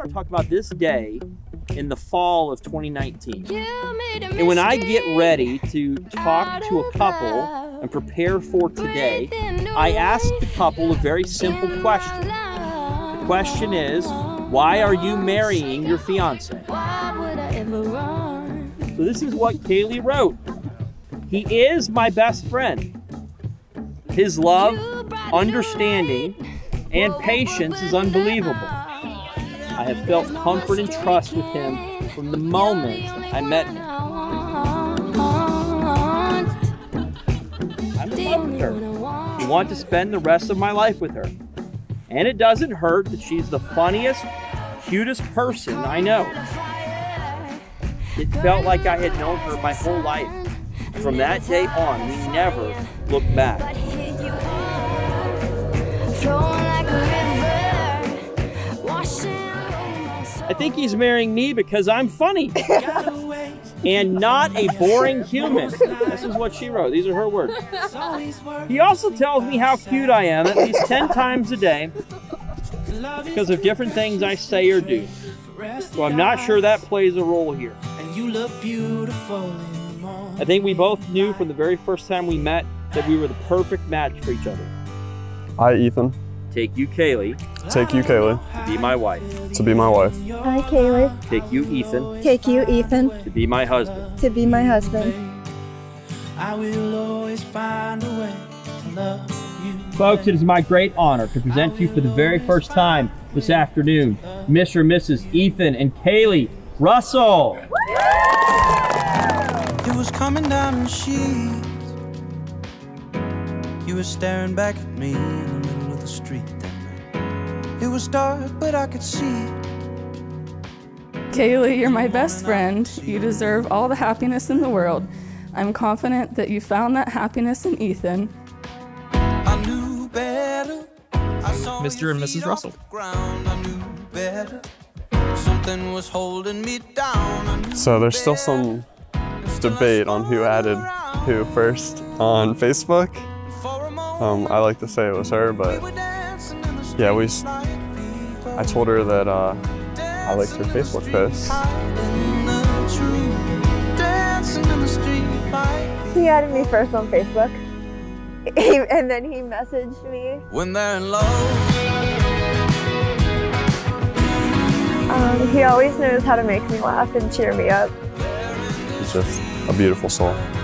start talking about this day in the fall of 2019. And when I get ready to talk to a couple and prepare for today, I ask the couple a very simple question. The question is, why are you marrying your fiance? So this is what Kali wrote. He is my best friend. His love, understanding, and patience is unbelievable. I have felt comfort and trust with him from the moment I met him. I'm in love with her. I want to spend the rest of my life with her. And it doesn't hurt that she's the funniest, cutest person I know. It felt like I had known her my whole life. From that day on, we never looked back. I think he's marrying me because I'm funny and not a boring human. This is what she wrote. These are her words. He also tells me how cute I am at least 10 times a day because of different things I say or do. So I'm not sure that plays a role here. I think we both knew from the very first time we met that we were the perfect match for each other. I, Ethan. Take you, Kali. Take you, Kali. To be my wife. To be my wife. I, Kali. Take you, Ethan. Take you, Ethan. To be my husband. To be my husband. I will always find a way to love you. Folks, it is my great honor to present to you for the very first time this afternoon, Mr. or Mrs. Ethan and Kali Russell. It was coming down in sheets. You were staring back at me in the middle of the street that night. It was dark, but I could see. Kali, you're my best friend. You deserve all the happiness in the world. I'm confident that you found that happiness in Ethan. I knew better. Mr. and Mrs. Russell. I knew better. Something was holding me down. So there's still some debate on who added who first on Facebook. I like to say it was her, but yeah, I told her that I liked her Facebook post. He added me first on Facebook. And then he messaged me. When they're in love. He always knows how to make me laugh and cheer me up. He's just a beautiful soul.